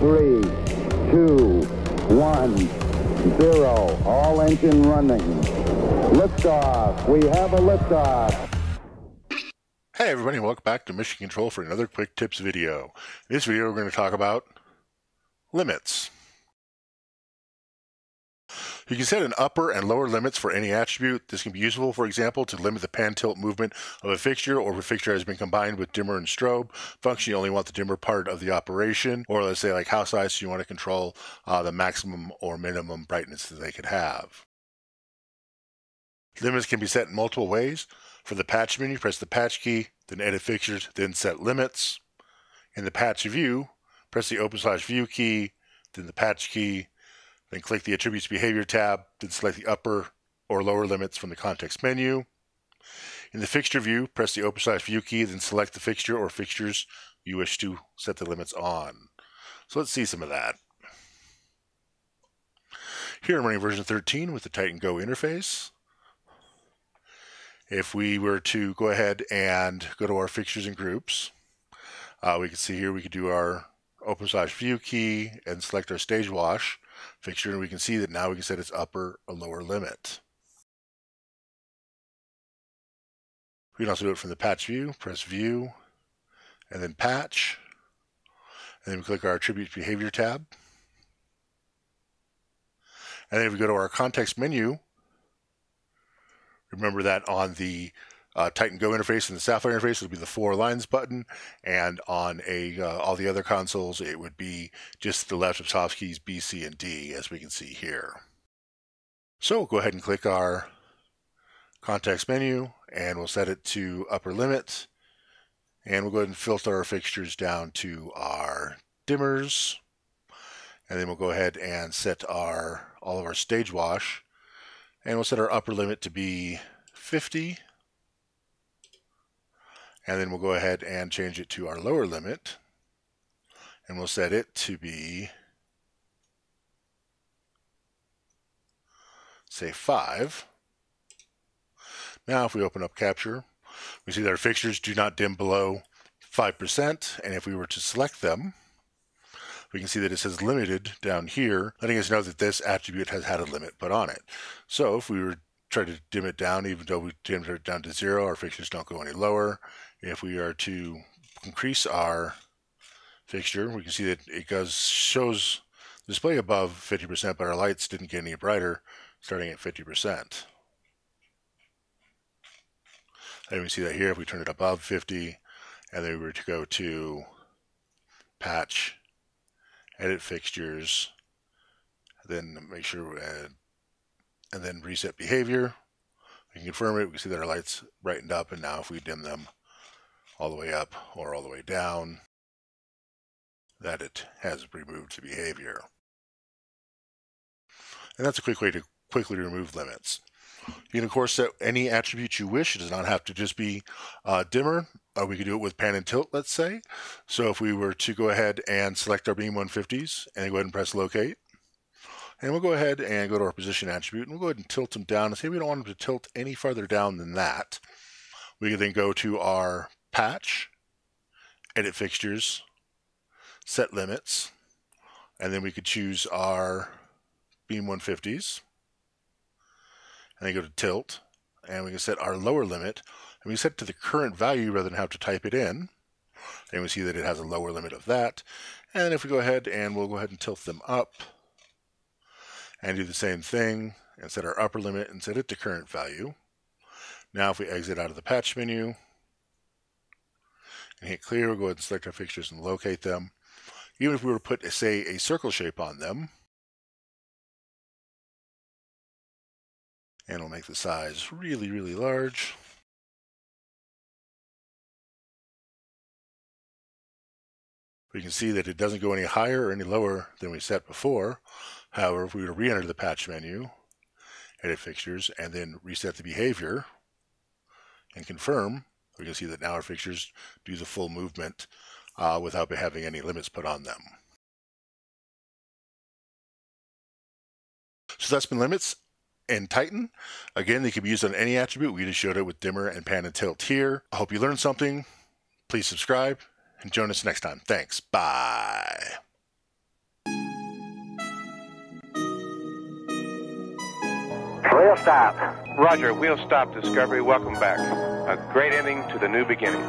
3, 2, 1, 0. All engine running. Liftoff. We have a liftoff. Hey everybody, welcome back to Mission Control for another Quick Tips video. In this video we're going to talk about limits. You can set an upper and lower limits for any attribute. This can be useful, for example, to limit the pan tilt movement of a fixture, or if a fixture has been combined with dimmer and strobe function, you only want the dimmer part of the operation, or let's say like house lights, so you want to control the maximum or minimum brightness that they could have. Limits can be set in multiple ways. For the patch menu, press the patch key, then edit fixtures, then set limits. In the patch view, press the open/view key, then the patch key, then click the Attributes Behavior tab, then select the upper or lower limits from the context menu. In the fixture view, press the open/view key, then select the fixture or fixtures you wish to set the limits on. So let's see some of that. Here I'm running version 13 with the Titan Go interface. If we were to go ahead and go to our fixtures and groups, we can see here we could do our open/view key and select our Stage Wash fixture, and we can see that now we can set its upper or lower limit. We can also do it from the patch view. Press view and then patch, and then we click our Attributes Behavior tab, and then if we go to our context menu, remember that on the Titan Go interface and the Sapphire interface, it would be the 4 lines button, and on all the other consoles, it would be just the left of top keys B, C, and D, as we can see here. So we'll go ahead and click our context menu, and we'll set it to upper limit, and we'll go ahead and filter our fixtures down to our dimmers, and then we'll go ahead and set all of our Stage Wash, and we'll set our upper limit to be 50. And then we'll go ahead and change it to our lower limit, and we'll set it to be, say, 5. Now if we open up Capture, we see that our fixtures do not dim below 5%, and if we were to select them, we can see that it says limited down here, letting us know that this attribute has had a limit put on it. So if we were to try to dim it down, even though we dimmed it down to 0, our fixtures don't go any lower. If we are to increase our fixture, we can see that it shows display above 50%, but our lights didn't get any brighter starting at 50%. And we see that here, if we turn it above 50, and then we were to go to patch, edit fixtures, then make sure, and then reset behavior. We can confirm it. We can see that our lights brightened up, and now if we dim them all the way up or all the way down, that it has removed the behavior. And that's a quick way to quickly remove limits. You can, of course, set any attribute you wish. It does not have to just be dimmer. We could do it with pan and tilt, let's say. So if we were to go ahead and select our Beam 150s and go ahead and press locate, and we'll go ahead and go to our position attribute, and we'll go ahead and tilt them down and say we don't want them to tilt any farther down than that. We can then go to our patch, edit fixtures, set limits, and then we could choose our Beam 150s. And then go to tilt, and we can set our lower limit, and we set it to the current value rather than have to type it in. And we see that it has a lower limit of that. And if we go ahead and we'll go ahead and tilt them up and do the same thing and set our upper limit and set it to current value. Now if we exit out of the patch menu and hit clear, we'll go ahead and select our fixtures and locate them. Even if we were to put, say, a circle shape on them, and we'll make the size really, really large. We can see that it doesn't go any higher or any lower than we set before. However, if we were to re-enter the patch menu, edit fixtures, and then reset the behavior and confirm, we can see that now our fixtures do the full movement without having any limits put on them. So that's been limits and Titan. Again, they can be used on any attribute. We just showed it with dimmer and pan and tilt here. I hope you learned something. Please subscribe and join us next time. Thanks. Bye. We'll stop. Roger, we'll stop, Discovery. Welcome back. A great ending to the new beginning.